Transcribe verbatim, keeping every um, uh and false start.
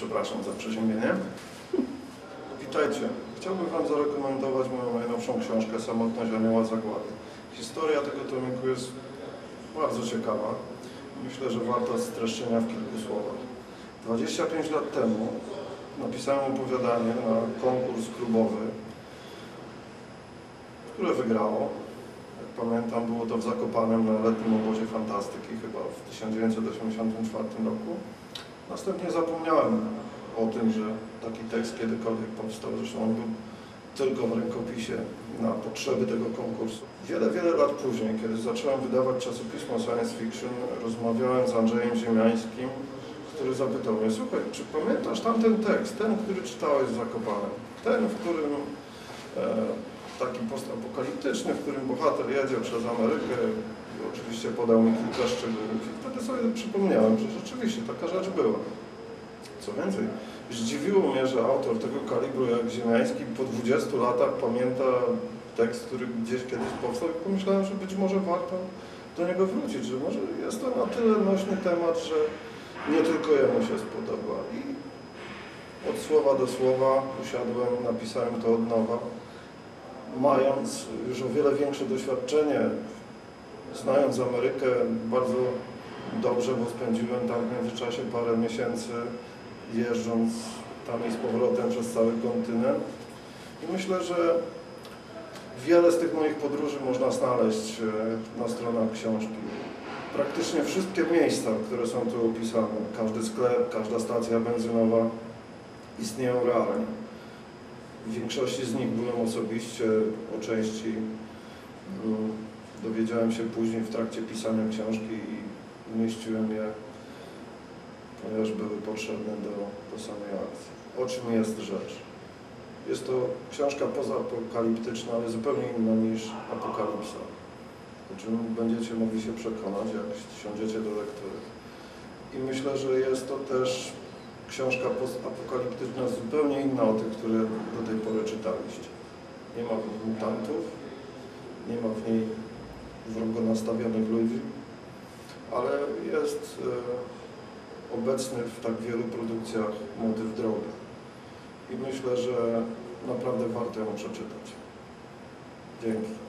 Przepraszam za przeziębienie. Witajcie. Chciałbym Wam zarekomendować moją najnowszą książkę Samotność Anioła Zagłady. Historia tego tomiku jest bardzo ciekawa. Myślę, że warta streszczenia w kilku słowach. dwadzieścia pięć lat temu napisałem opowiadanie na konkurs klubowy, które wygrało. Jak pamiętam, było to w Zakopanem na letnim obozie fantastyki, chyba w tysiąc dziewięćset osiemdziesiątym czwartym roku. Następnie zapomniałem o tym, że taki tekst kiedykolwiek powstał, zresztą on był tylko w rękopisie na potrzeby tego konkursu. Wiele, wiele lat później, kiedy zacząłem wydawać czasopismo science fiction, rozmawiałem z Andrzejem Ziemiańskim, który zapytał mnie: słuchaj, czy pamiętasz tamten tekst, ten, który czytałeś w Zakopanem? Ten, w którym e, taki postapokaliptyczny, w którym bohater jedzie przez Amerykę. Oczywiście podał mi kilka szczegółów i wtedy sobie przypomniałem, że rzeczywiście taka rzecz była. Co więcej, zdziwiło mnie, że autor tego kalibru jak Ziemiański po dwudziestu latach pamięta tekst, który gdzieś kiedyś powstał i pomyślałem, że być może warto do niego wrócić, że może jest to na tyle nośny temat, że nie tylko jemu się spodoba. I od słowa do słowa usiadłem, napisałem to od nowa, mając już o wiele większe doświadczenie, znając Amerykę bardzo dobrze, bo spędziłem tam w międzyczasie parę miesięcy, jeżdżąc tam i z powrotem przez cały kontynent. I myślę, że wiele z tych moich podróży można znaleźć na stronach książki. Praktycznie wszystkie miejsca, które są tu opisane, każdy sklep, każda stacja benzynowa, istnieją realnie. W większości z nich byłem osobiście, o części dowiedziałem się później w trakcie pisania książki i umieściłem je, ponieważ były potrzebne do, do samej akcji. O czym jest rzecz? Jest to książka pozapokaliptyczna, ale zupełnie inna niż Apokalipsa. O czym będziecie mogli się przekonać, jak siądziecie do lektury. I myślę, że jest to też książka pozapokaliptyczna zupełnie inna od tych, które do tej pory czytaliście. Nie ma w niej mutantów, nie ma w niej wrogo nastawionych ludzi, ale jest e, obecny w tak wielu produkcjach motyw drogi. I myślę, że naprawdę warto ją przeczytać. Dzięki.